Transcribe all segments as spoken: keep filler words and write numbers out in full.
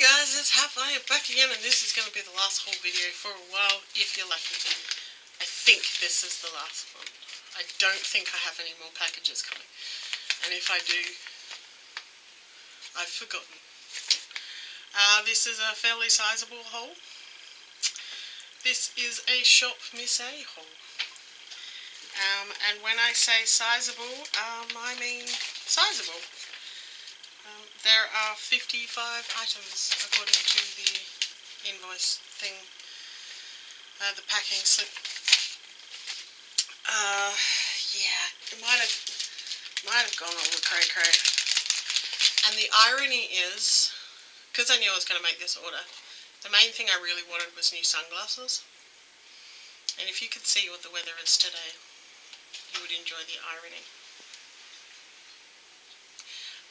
Hi guys, it's Haffina back again, and this is going to be the last haul video for a while, if you're lucky. I think this is the last one. I don't think I have any more packages coming, and if I do, I've forgotten. Uh, this is a fairly sizable haul. This is a Shop Miss A haul. Um, and when I say sizable, um, I mean sizable. Um, there are fifty-five items according to the invoice thing, uh, the packing slip. Uh, yeah, it might have might have gone all the cray cray. And the irony is, because I knew I was going to make this order, the main thing I really wanted was new sunglasses. And if you could see what the weather is today, you would enjoy the irony.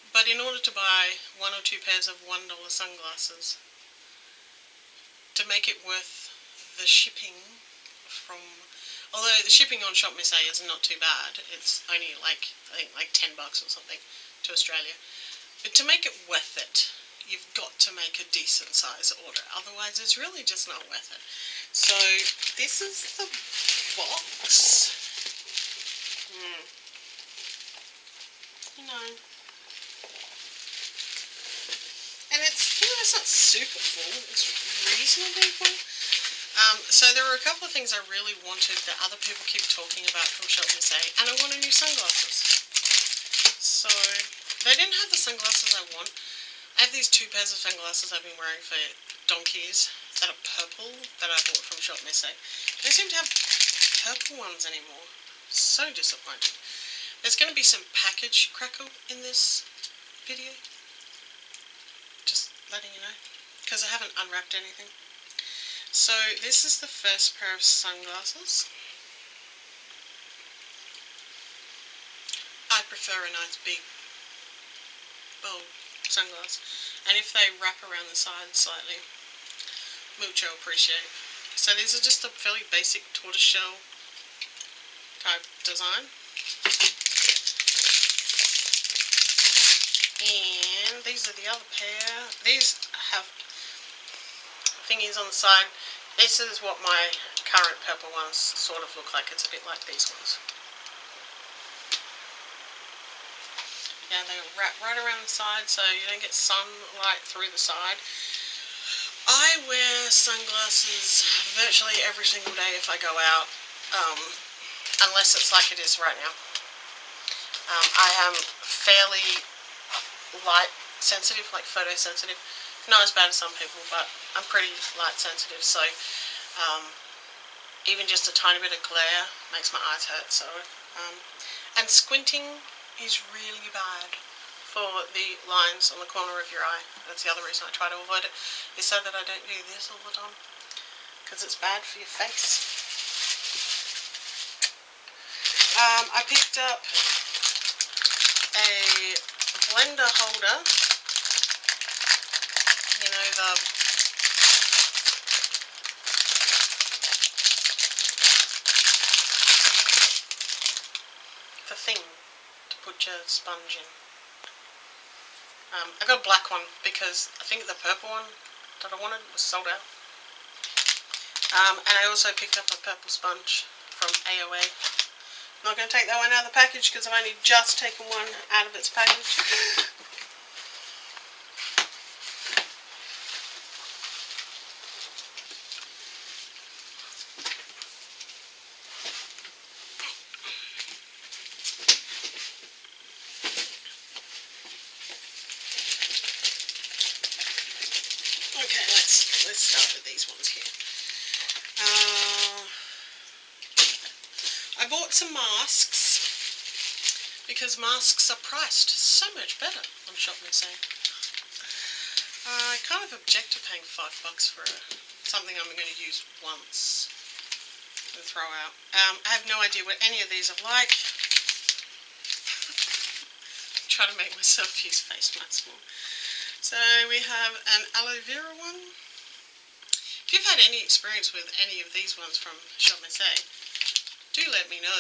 But in order to buy one or two pairs of one dollar sunglasses, to make it worth the shipping from... Although the shipping on Shop Miss A is not too bad, it's only like, I think like ten bucks or something to Australia. But to make it worth it, you've got to make a decent size order. Otherwise it's really just not worth it. So this is the box. Mm. You know... And it's, you know, it's not super full, it's reasonably full. Um, so there were a couple of things I really wanted that other people keep talking about from Shop Miss A, and I wanted new sunglasses. So they didn't have the sunglasses I want. I have these two pairs of sunglasses I've been wearing for donkeys that are purple that I bought from Shop Miss A. They seem to have purple ones anymore. So disappointed. There's going to be some package crackle in this video. Letting you know, because I haven't unwrapped anything. So this is the first pair of sunglasses. I prefer a nice big bold sunglass, and if they wrap around the side slightly, mucho appreciate. So these are just a fairly basic tortoiseshell type design, and these are the other pair. These have thingies on the side. This is what my current purple ones sort of look like. It's a bit like these ones. Yeah, they wrap right around the side so you don't get sunlight through the side. I wear sunglasses virtually every single day if I go out, um, unless it's like it is right now. Um, I am fairly light sensitive, like photosensitive. Not as bad as some people, but I'm pretty light sensitive, so um, even just a tiny bit of glare makes my eyes hurt. So, um, and squinting is really bad for the lines on the corner of your eye. That's the other reason I try to avoid it, is so that I don't do this all the time, because it's bad for your face. Um, I picked up a blender holder. You know, the the thing to put your sponge in. Um, I got a black one because I think the purple one that I wanted was sold out. Um, and I also picked up a purple sponge from A O A. I'm not going to take that one out of the package because I've only just taken one out of its package. Okay, let's let's start with these ones here. Uh, I bought some masks because masks are priced so much better on Shop Miss A. Uh, I kind of object to paying five bucks for a, something I'm going to use once and throw out. Um, I have no idea what any of these are like. I'm trying to make myself use face masks more. So we have an aloe vera one. If you've had any experience with any of these ones from Shop Miss A, do let me know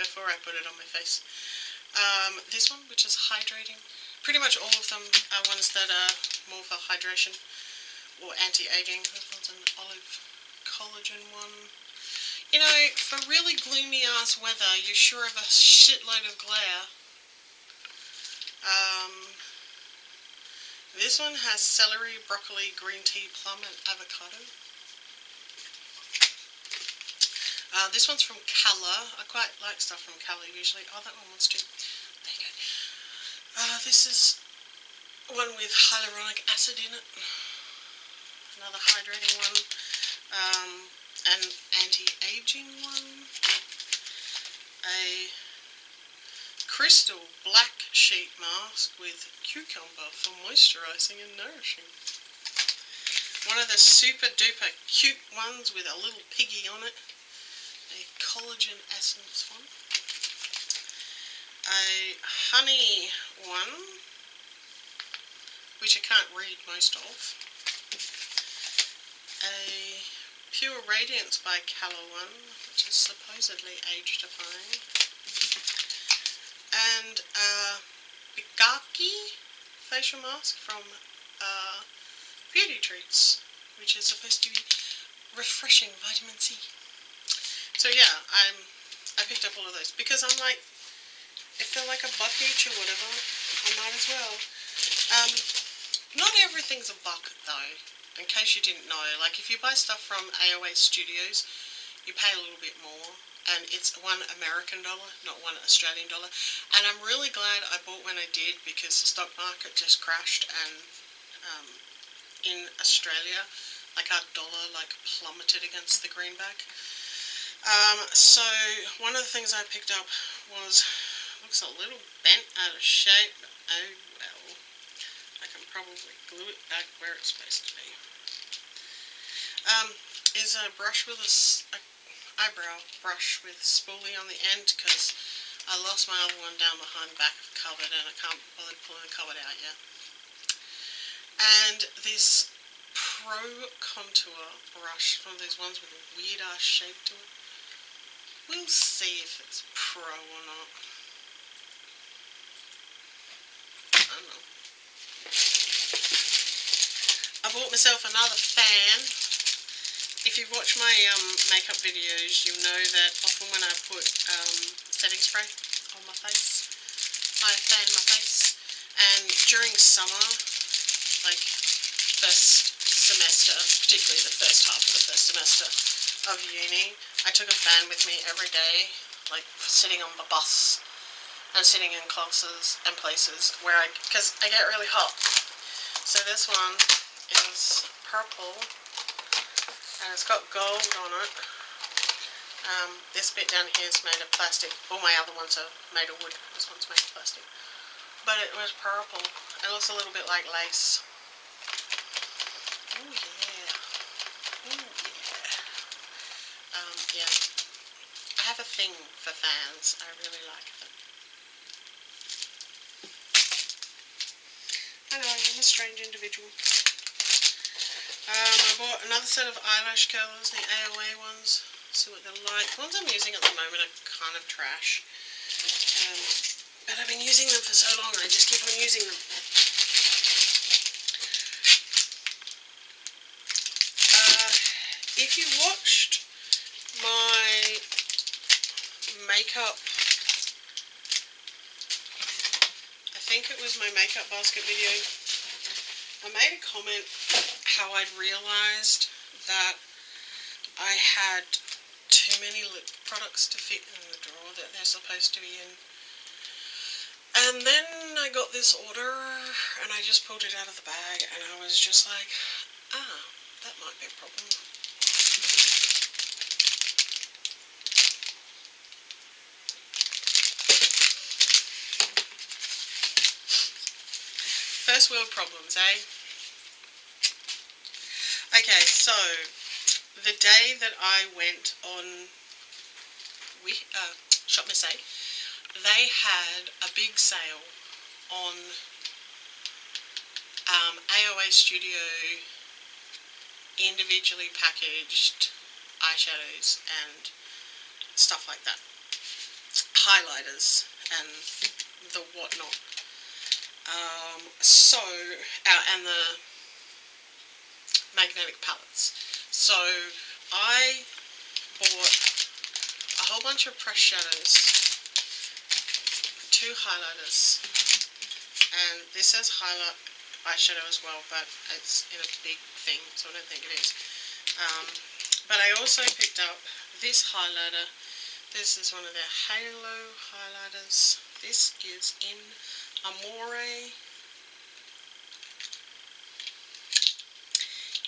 before I put it on my face. Um, this one, which is hydrating, pretty much all of them are ones that are more for hydration or anti-aging. This one's an olive collagen one. You know, for really gloomy ass weather, you're sure of a shitload of glare. Um, this one has celery, broccoli, green tea, plum, and avocado. Uh, this one's from Cala. I quite like stuff from Cala usually. Oh, that one wants to. There you go. Uh, this is one with hyaluronic acid in it. Another hydrating one. Um, an anti-aging one. A crystal black sheet mask with cucumber for moisturising and nourishing. One of the super duper cute ones with a little piggy on it. A collagen essence one, a honey one, which I can't read most of, a pure radiance by Cala one, which is supposedly age-defying, and a Bikaki facial mask from uh, Beauty Treats, which is supposed to be refreshing vitamin C. So yeah, I'm, I picked up all of those, because I'm like, if they're like a buck each or whatever, I might as well. Um, not everything's a buck though, in case you didn't know. Like if you buy stuff from A O A Studios, you pay a little bit more, and it's one American dollar, not one Australian dollar. And I'm really glad I bought when I did, because the stock market just crashed, and um, in Australia, like our dollar like plummeted against the greenback. Um, so, one of the things I picked up was, looks a little bent out of shape, but oh well, I can probably glue it back where it's supposed to be. Um, is a brush with a, a eyebrow brush with spoolie on the end, because I lost my other one down behind the back of the cupboard and I can't bother pulling the cupboard out yet. And this Pro Contour brush, one of those ones with a weird ass shape to it. We'll see if it's pro or not. I don't know. I bought myself another fan. If you watch my um, makeup videos, you know that often when I put um, setting spray on my face, I fan my face. And during summer, like first semester, particularly the first half of the first semester of uni, I took a fan with me every day, like sitting on the bus and sitting in classes and places where I, because I get really hot. So this one is purple and it's got gold on it. Um, this bit down here is made of plastic. All my other ones are made of wood. This one's made of plastic. But it was purple. It looks a little bit like lace. Oh yeah. Ooh, yeah. Um, yeah, I have a thing for fans, I really like them. Hello, I'm a strange individual. Um, I bought another set of eyelash curlers, the A O A ones, see what they're like. The ones I'm using at the moment are kind of trash, um, but I've been using them for so long I just keep on using them. Uh, if you watched my makeup, I think it was my makeup basket video, I made a comment how I'd realised that I had too many lip products to fit in the drawer that they're supposed to be in. And then I got this order and I just pulled it out of the bag and I was just like, ah, that might be a problem. First world problems, eh? Okay, so the day that I went on we, uh, Shop Miss A, they had a big sale on um, A O A Studio individually packaged eyeshadows and stuff like that. Highlighters and the whatnot. Um, so, uh, and the magnetic palettes. So I bought a whole bunch of pressed shadows, two highlighters, and this says highlight eyeshadow as well, but it's in a big thing, so I don't think it is. Um, but I also picked up this highlighter. This is one of their halo highlighters. This is in Amore.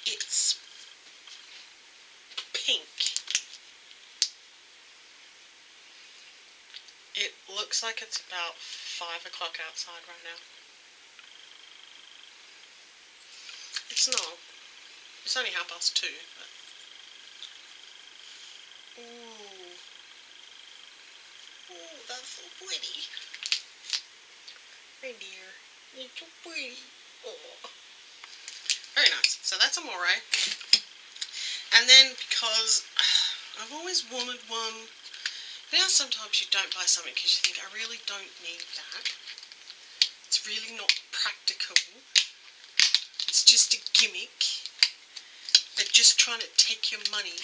It's pink. It looks like it's about five o'clock outside right now. It's not. It's only half past two. But... Ooh. Ooh, that's so pretty. Reindeer. It's so pretty. Oh. Very nice. So that's Amore. And then because I've always wanted one. Now sometimes you don't buy something because you think, I really don't need that. It's really not practical. It's just a gimmick. They're just trying to take your money.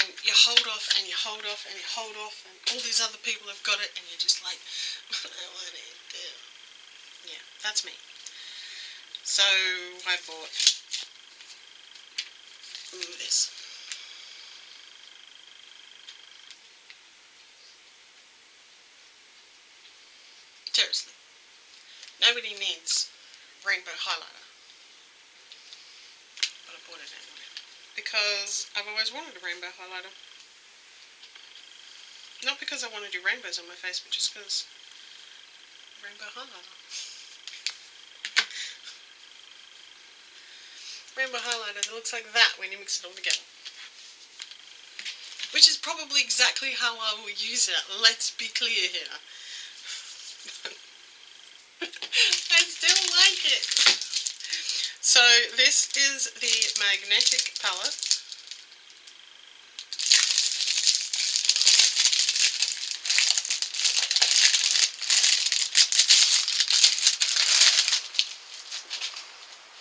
And you hold off and you hold off and you hold off. And all these other people have got it. And you're just like, I don't want it. Yeah, that's me. So I bought ooh, this. Seriously. Nobody needs rainbow highlighter. But I bought it anyway. Because I've always wanted a rainbow highlighter. Not because I want to do rainbows on my face, but just because rainbow highlighter. Rainbow highlighter that looks like that when you mix it all together. Which is probably exactly how I will use it. Let's be clear here. I still like it. So this is the magnetic palette.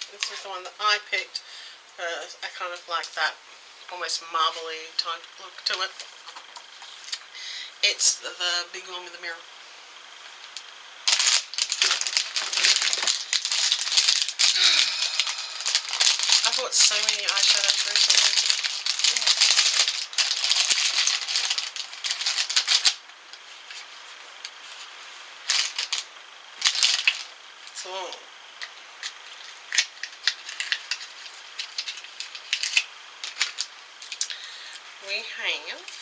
This is the one that I picked because I kind of like that almost marbly type look to it. It's the big one with the mirror. I bought so many eyeshadows recently. Yeah. It's long. We have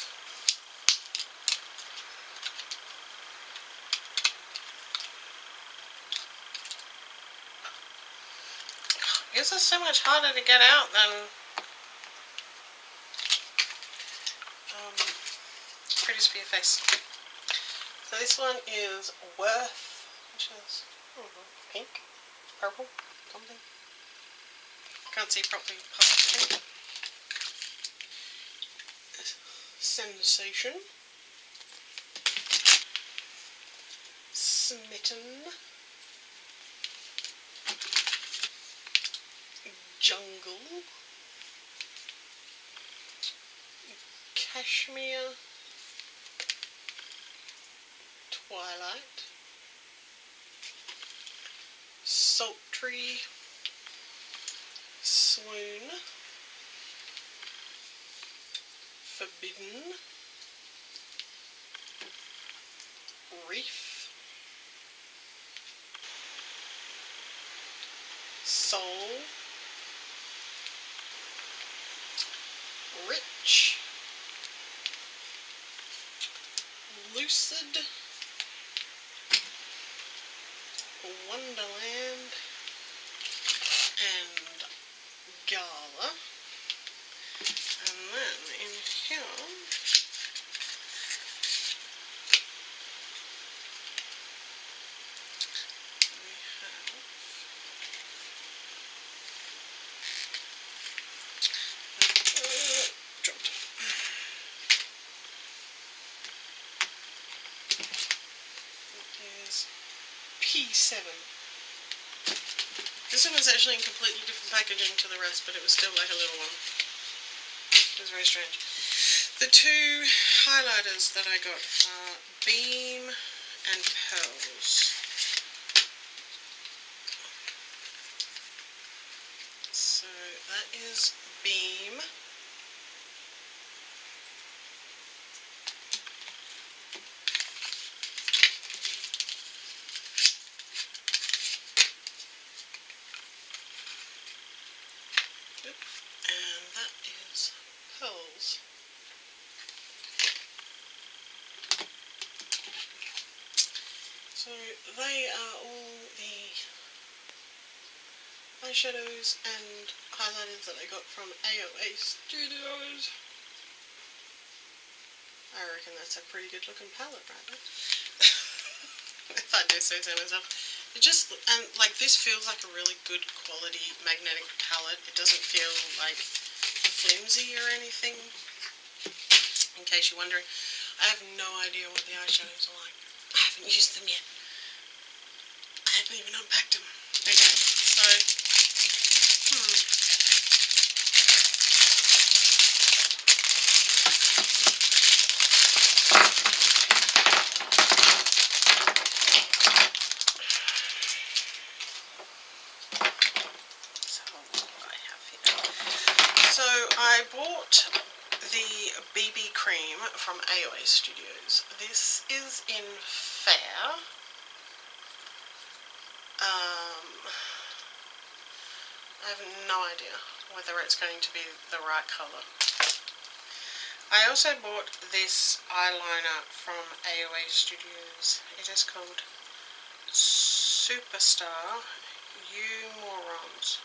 this is so much harder to get out than um, Pretty for Your Face. So this one is Worth, which is I don't know, pink, purple, something. Can't see properly past pink. Sensation. Smitten. Jungle, Cashmere, Twilight, Sultry, Swoon, Forbidden, Reef, Soul, Rich, Lucid, Wonderland, and Gala. And then in here, P seven. This one was actually in completely different packaging to the rest, but it was still like a little one. It was very strange. The two highlighters that I got are Beam and Pearls. So that is Beam. They are all the eyeshadows and highlighters that I got from A O A Studios. I reckon that's a pretty good looking palette right now. If I do say so myself. It just, and like this feels like a really good quality magnetic palette. It doesn't feel like flimsy or anything. In case you're wondering, I have no idea what the eyeshadows are like. I haven't used them yet. I haven't even unpacked them. Okay, so, hmm. So, what I have here. So, I bought the B B cream from A O A Studios. This is in Fair. Um, I have no idea whether it's going to be the right colour. I also bought this eyeliner from A O A Studios. It is called Superstar You Morons.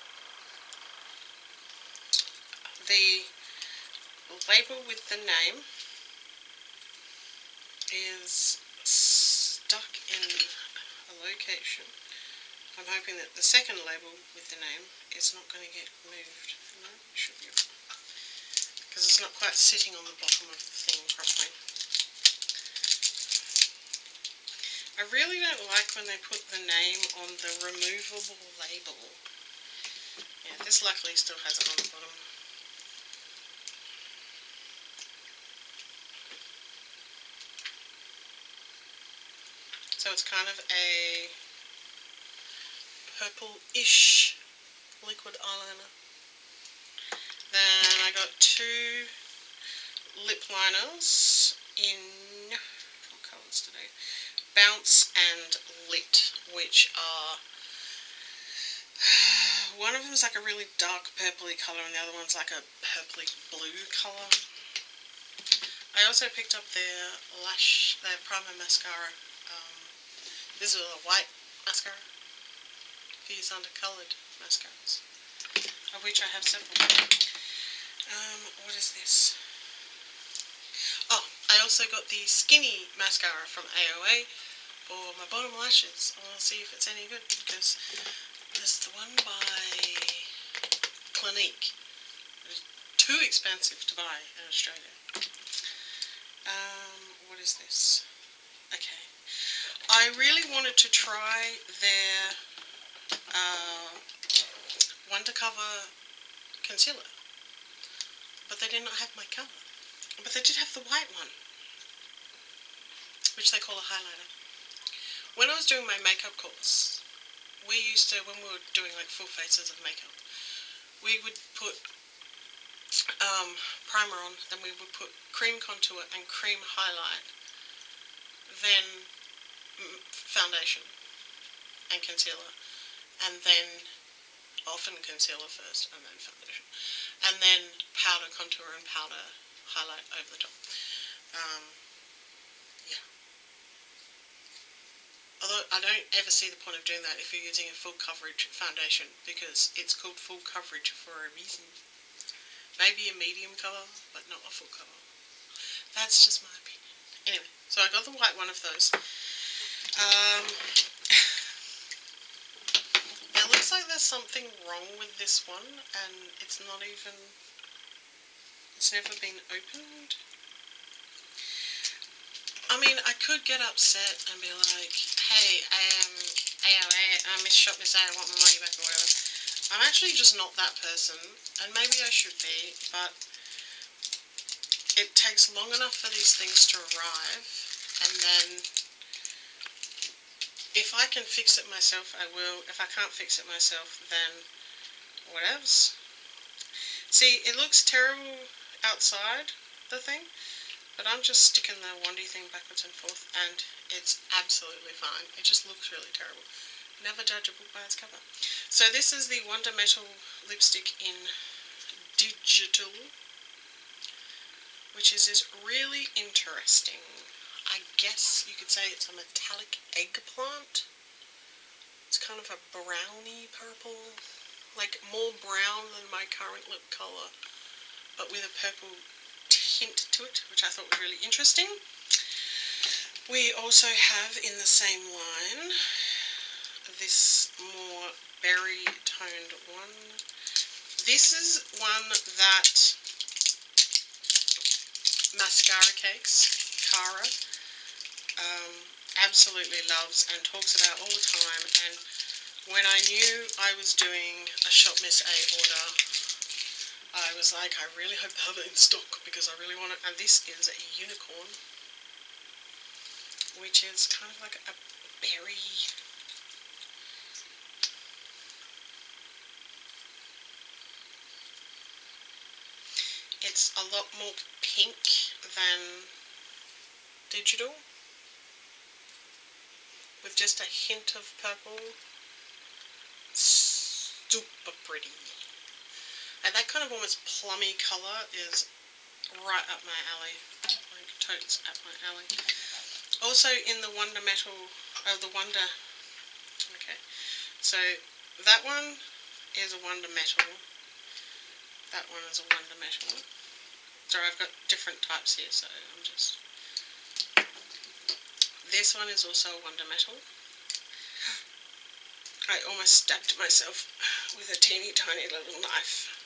The label with the name is stuck in a location. I'm hoping that the second label with the name is not going to get moved. No, it should be. Because it's not quite sitting on the bottom of the thing properly. I really don't like when they put the name on the removable label. Yeah, this luckily still has it on the bottom. So it's kind of a purple-ish liquid eyeliner. Then I got two lip liners in, what colours today? Bounce and Lit, which are, one of them is like a really dark purpley colour and the other one's like a purpley blue colour. I also picked up their lash, their primer mascara. Um, this is a white mascara. These undercoloured mascaras, of which I have several. Um, what is this? Oh, I also got the Skinny mascara from A O A for my bottom lashes. I want to see if it's any good, because there's the one by Clinique. It's too expensive to buy in Australia. Um, what is this? Okay. I really wanted to try their Uh, Wonder Cover concealer, but they did not have my colour, but they did have the white one, which they call a highlighter. When I was doing my makeup course, we used to, when we were doing like full faces of makeup, we would put um, primer on, then we would put cream contour and cream highlight, then foundation and concealer. And then, often concealer first, and then foundation. And then powder contour and powder highlight over the top. Um, yeah. Although I don't ever see the point of doing that if you're using a full coverage foundation, because it's called full coverage for a reason. Maybe a medium cover, but not a full cover. That's just my opinion. Anyway, so I got the white one of those. Um... Looks like there's something wrong with this one, and it's not even, it's never been opened. I mean, I could get upset and be like, hey, um, A O A um, it's Shop Miss A, I want my money back or whatever. I'm actually just not that person, and maybe I should be, but it takes long enough for these things to arrive, and then if I can fix it myself, I will. If I can't fix it myself, then whatevs. See, it looks terrible outside the thing, but I'm just sticking the wandy thing backwards and forth, and it's absolutely fine. It just looks really terrible. Never judge a book by its cover. So this is the Wonder Metal lipstick in Digital, which is, is really interesting. I guess you could say it's a metallic eggplant. It's kind of a browny purple, like more brown than my current lip colour, but with a purple tint to it, which I thought was really interesting. We also have in the same line this more berry toned one. This is one that Mascara Cakes, Cara, um, absolutely loves and talks about all the time, and when I knew I was doing a Shop Miss A order, I was like, I really hope they have it in stock because I really want it. And this is a unicorn, which is kind of like a berry. It's a lot more pink than Digital, with just a hint of purple. Super pretty, and that kind of almost plummy colour is right up my alley, like totes up my alley. Also in the Wonder Metal, oh the Wonder, okay, so that one is a Wonder Metal, that one is a Wonder Metal, sorry I've got different types here so I'm just, this one is also a Wonder Metal. I almost stabbed myself with a teeny tiny little knife.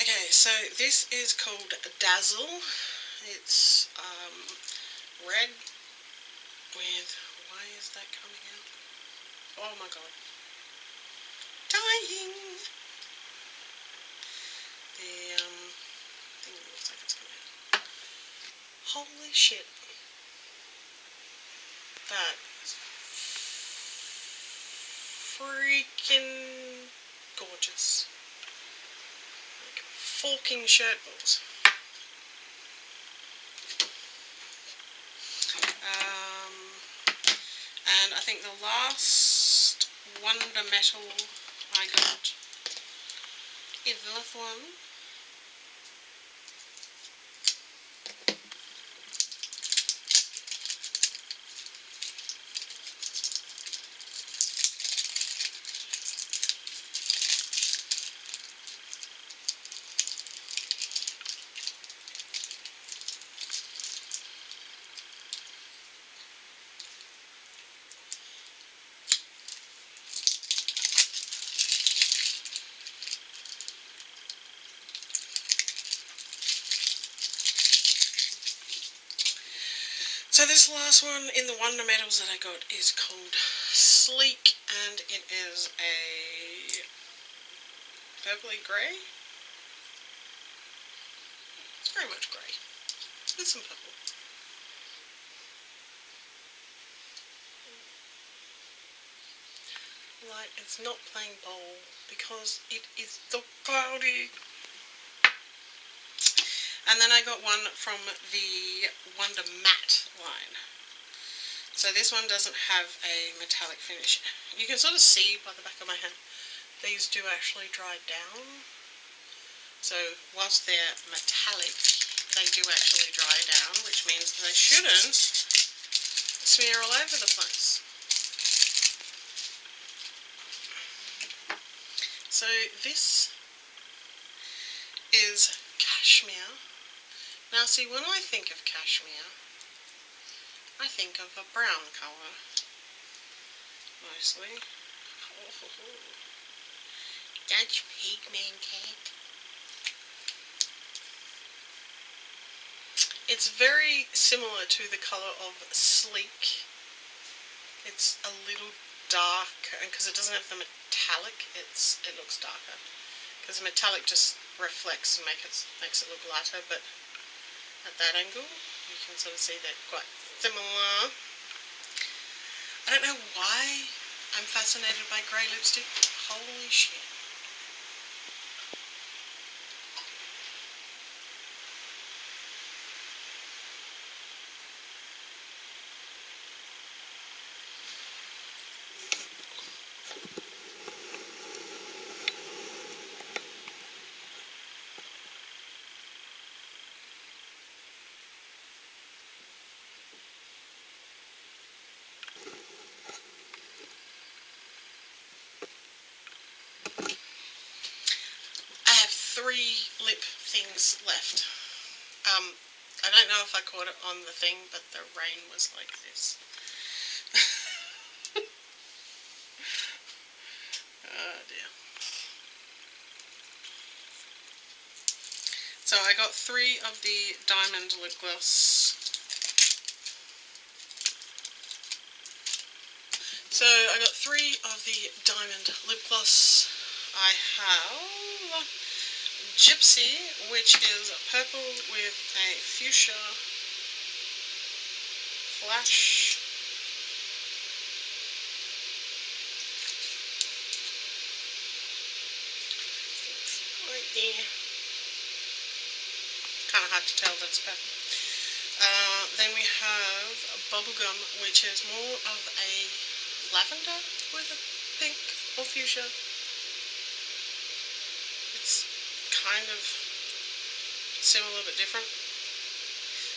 Okay, so this is called Dazzle. It's um, red with, why is that coming out? Oh my god. Dying! The um, thing looks like it's coming out. Holy shit. That is freaking gorgeous. Like forking shirt balls. I think the last Wonder Metal I got is this one. So this last one in the Wonder Metals that I got is called Sleek, and it is a purpley grey. It's very much grey with some purple. Like it's not playing ball because it is so cloudy. And then I got one from the Wonder Matte line. So this one doesn't have a metallic finish. You can sort of see by the back of my hand, these do actually dry down. So whilst they're metallic, they do actually dry down, which means they shouldn't smear all over the place. So this is cashmere. Now see, when I think of cashmere, I think of a brown color, mostly. Oh, Dutch pigment cake. It's very similar to the color of Sleek. It's a little dark, and because it doesn't have the metallic, it's it looks darker. Because the metallic just reflects and make it, makes it look lighter, but at that angle, you can sort of see they're quite similar. I don't know why I'm fascinated by grey lipstick. Holy shit. Three lip things left. Um, I don't know if I caught it on the thing, but the rain was like this. Oh dear. So I got three of the diamond lip gloss. So I got three of the diamond lip gloss. I have Gypsy, which is purple with a fuchsia flash. It's right there. Kind of hard to tell that's purple. Uh, then we have Bubblegum, which is more of a lavender with a pink or fuchsia. Kind of similar but different.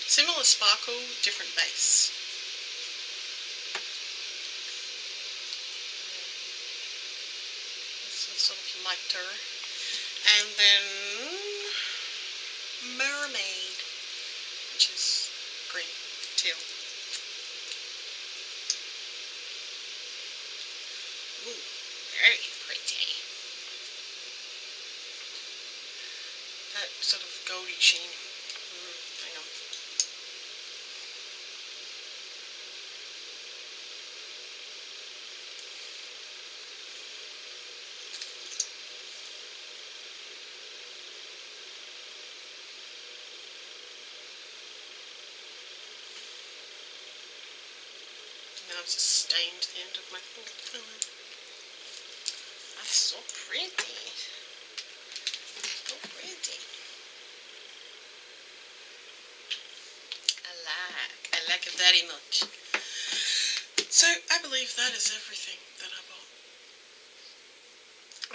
Similar sparkle, different base. This is sort of lighter. And then Mermaid, which is green, teal. Ooh, very pretty. That sort of goldy sheen. Mm, hang on. Now I've just stained the end of my finger. That's so pretty. Very much. So I believe that is everything that I bought.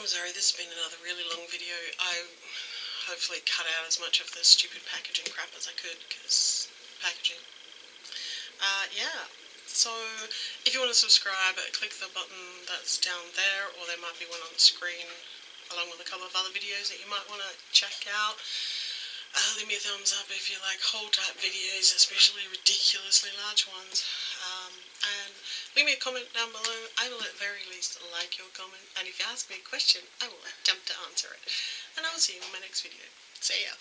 I'm sorry, this has been another really long video. I hopefully cut out as much of the stupid packaging crap as I could, because packaging. Uh, yeah, so if you want to subscribe, click the button that's down there, or there might be one on the screen, along with a couple of other videos that you might want to check out. Uh, leave me a thumbs up if you like haul type videos, especially ridiculously large ones. Um, and leave me a comment down below. I will at very least like your comment. And if you ask me a question, I will attempt to answer it. And I will see you in my next video. See ya.